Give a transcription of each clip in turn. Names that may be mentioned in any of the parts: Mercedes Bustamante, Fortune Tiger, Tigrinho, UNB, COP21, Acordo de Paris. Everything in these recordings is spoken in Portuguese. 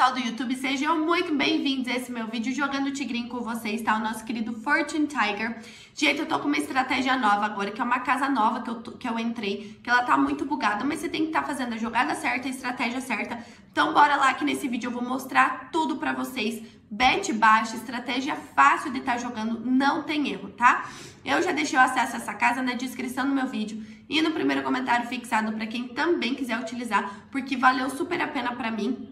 pessoal do YouTube, sejam muito bem-vindos a esse meu vídeo jogando tigrinho com vocês, tá? O nosso querido Fortune Tiger. Gente, eu tô com uma estratégia nova agora, que é uma casa nova que eu entrei, que ela tá muito bugada, mas você tem que estar fazendo a jogada certa, a estratégia certa. Então bora lá que nesse vídeo eu vou mostrar tudo pra vocês. Bet baixa, estratégia fácil de estar jogando, não tem erro, tá? Eu já deixei o acesso a essa casa na descrição do meu vídeo e no primeiro comentário fixado para quem também quiser utilizar, porque valeu super a pena pra mim.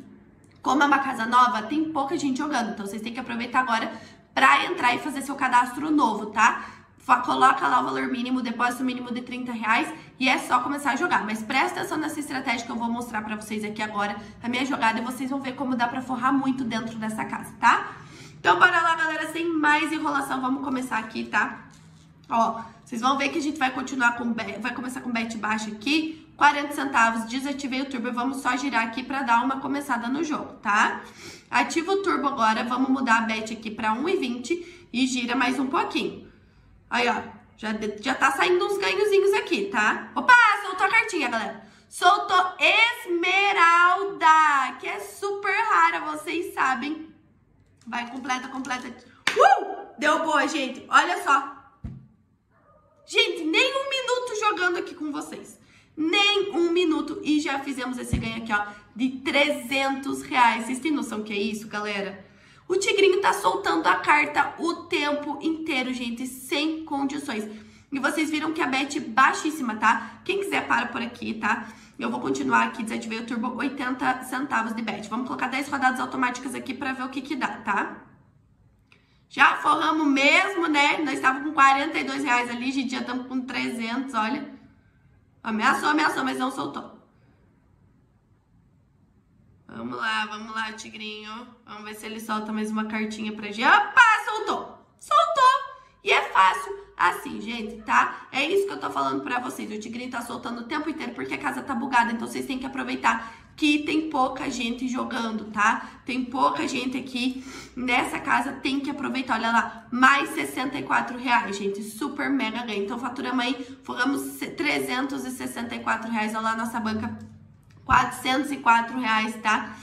Como é uma casa nova, tem pouca gente jogando, então vocês têm que aproveitar agora pra entrar e fazer seu cadastro novo, tá? Coloca lá o valor mínimo, depósito mínimo de R$30 e é só começar a jogar. Mas presta atenção nessa estratégia que eu vou mostrar pra vocês aqui agora, a minha jogada, e vocês vão ver como dá pra forrar muito dentro dessa casa, tá? Então bora lá, galera, sem mais enrolação, vamos começar aqui, tá? Ó, vocês vão ver que a gente vai continuar com, vai começar com bet baixa aqui, 40 centavos, desativei o turbo, vamos só girar aqui pra dar uma começada no jogo, tá? Ativa o turbo agora, vamos mudar a bet aqui pra 1,20 e gira mais um pouquinho. Aí, ó, já tá saindo uns ganhozinhos aqui, tá? Opa, soltou a cartinha, galera. Soltou esmeralda, que é super rara, vocês sabem. Vai, completa. Deu boa, gente. Olha só. Gente, nem um minuto jogando aqui com vocês. Nem um minuto e já fizemos esse ganho aqui, ó, de R$300. Vocês têm noção que é isso, galera? O tigrinho tá soltando a carta o tempo inteiro, gente, sem condições. E vocês viram que a bet baixíssima, tá? Quem quiser para por aqui, tá? Eu vou continuar aqui, desativei o turbo, 80 centavos de bet. Vamos colocar 10 rodadas automáticas aqui pra ver o que que dá, tá? Já forramos mesmo, né? Nós estávamos com R$42 ali, gente, já estamos com 300, olha. Ameaçou, mas não soltou. Vamos lá, tigrinho. Vamos ver se ele solta mais uma cartinha pra gente. Opa, soltou! E é fácil assim, gente, tá? É isso que eu tô falando pra vocês. O tigrinho tá soltando o tempo inteiro porque a casa tá bugada. Então vocês têm que aproveitar que tem pouca gente jogando, tá? Tem pouca gente aqui nessa casa, tem que aproveitar. Olha lá, mais R$64, gente. Super mega ganho. Então faturamos aí, forramos R$364. Olha lá, nossa banca. R$404, tá?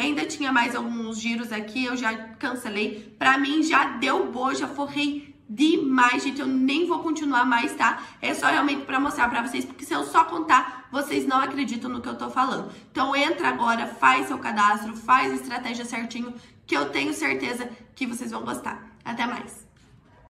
Ainda tinha mais alguns giros aqui, eu já cancelei. Pra mim já deu boa, já forrei demais, gente. Eu nem vou continuar mais, tá? É só realmente pra mostrar pra vocês, porque se eu só contar, vocês não acreditam no que eu tô falando. Então entra agora, faz seu cadastro, faz a estratégia certinho, que eu tenho certeza que vocês vão gostar. Até mais!